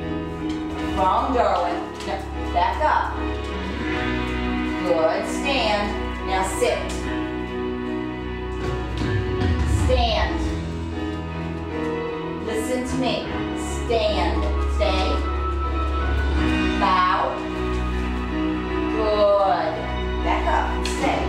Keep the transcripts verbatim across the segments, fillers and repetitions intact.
and wrong darling, no, back up, good, stand, now sit, stand, listen to me, stand, stay, bow, good, back up, stay.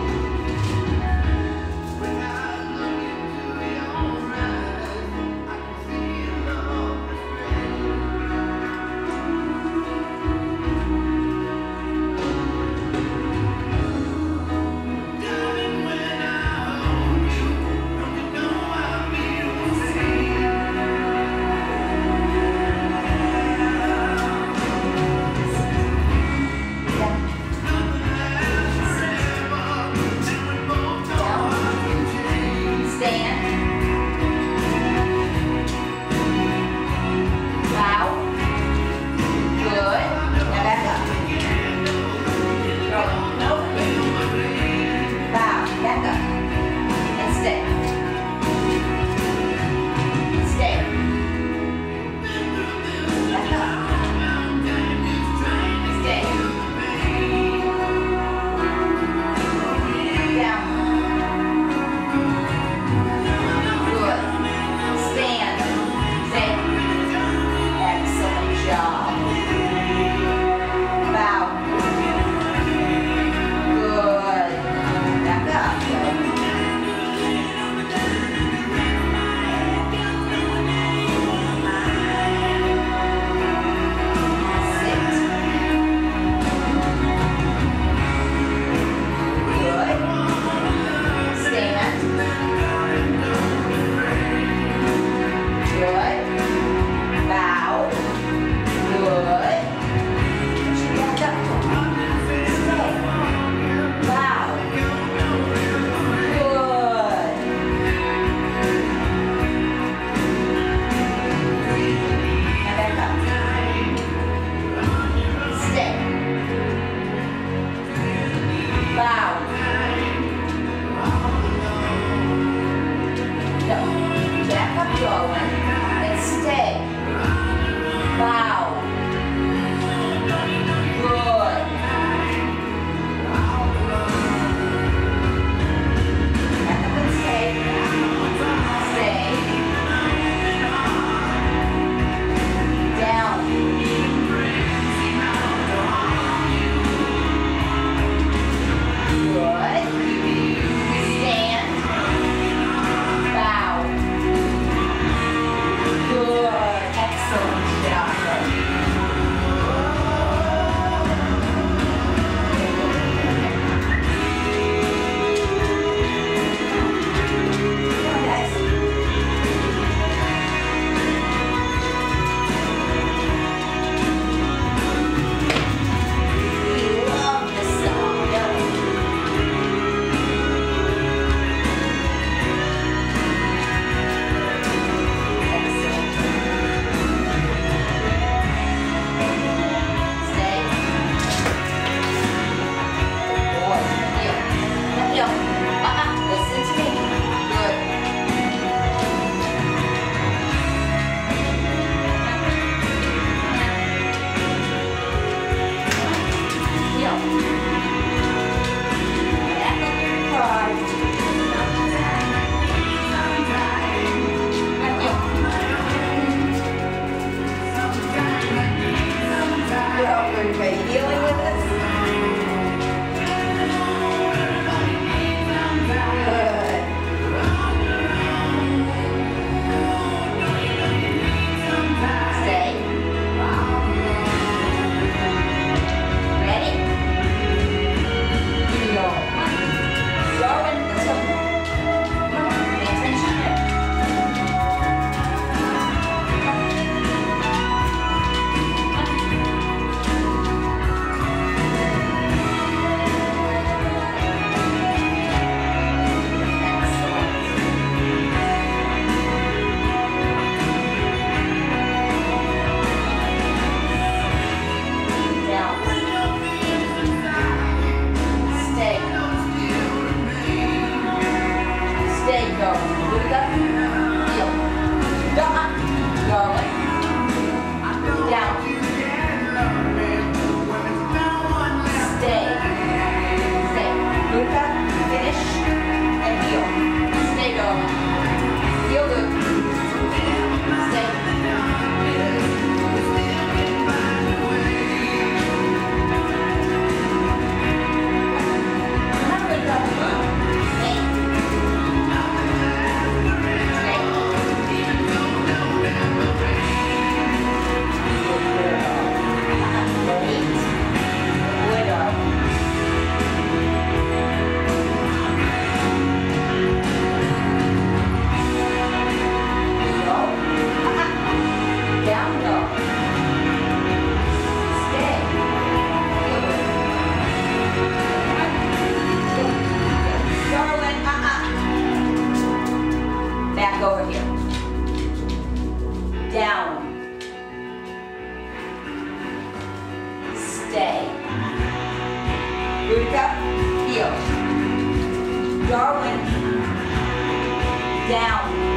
Stay, go. Look up. down.